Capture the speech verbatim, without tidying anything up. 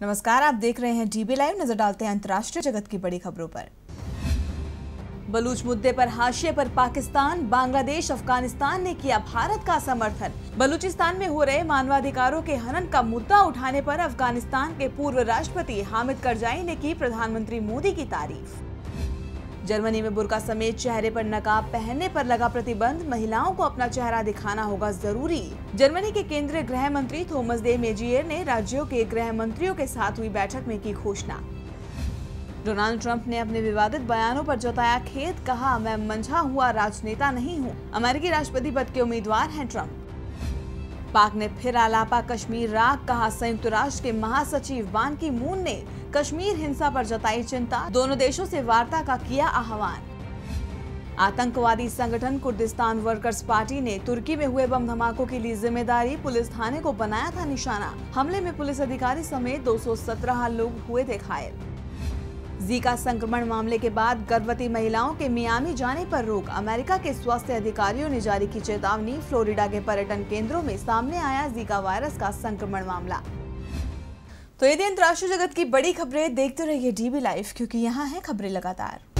नमस्कार, आप देख रहे हैं डीबी लाइव। नजर डालते हैं अंतर्राष्ट्रीय जगत की बड़ी खबरों पर। बलूच मुद्दे पर हाशिए पर पाकिस्तान, बांग्लादेश, अफगानिस्तान ने किया भारत का समर्थन। बलूचिस्तान में हो रहे मानवाधिकारों के हनन का मुद्दा उठाने पर अफगानिस्तान के पूर्व राष्ट्रपति हामिद करजाई ने की प्रधानमंत्री मोदी की तारीफ। जर्मनी में बुर्का समेत चेहरे पर नकाब पहनने पर लगा प्रतिबंध, महिलाओं को अपना चेहरा दिखाना होगा जरूरी। जर्मनी के केंद्रीय गृह मंत्री थोमस दे मेजियेर ने राज्यों के गृह मंत्रियों के साथ हुई बैठक में की घोषणा। डोनाल्ड ट्रंप ने अपने विवादित बयानों पर जताया खेद, कहा मैं मंझा हुआ राजनेता नहीं हूं। अमेरिकी राष्ट्रपति पद के उम्मीदवार हैं ट्रंप। पाक ने फिर आलापा कश्मीर राग, कहा संयुक्त राष्ट्र के महासचिव बान की मून ने कश्मीर हिंसा पर जताई चिंता, दोनों देशों से वार्ता का किया आह्वान। आतंकवादी संगठन कुर्दिस्तान वर्कर्स पार्टी ने तुर्की में हुए बम धमाकों की ली जिम्मेदारी, पुलिस थाने को बनाया था निशाना। हमले में पुलिस अधिकारी समेत दो सौ सत्रह लोग हुए थे घायल। जीका संक्रमण मामले के बाद गर्भवती महिलाओं के मियामी जाने पर रोक, अमेरिका के स्वास्थ्य अधिकारियों ने जारी की चेतावनी। फ्लोरिडा के पर्यटन केंद्रों में सामने आया जीका वायरस का संक्रमण मामला। तो ये दिन अंतर्राष्ट्रीय जगत की बड़ी खबरें। देखते रहिए डीबी लाइव, क्योंकि यहाँ है खबरें लगातार।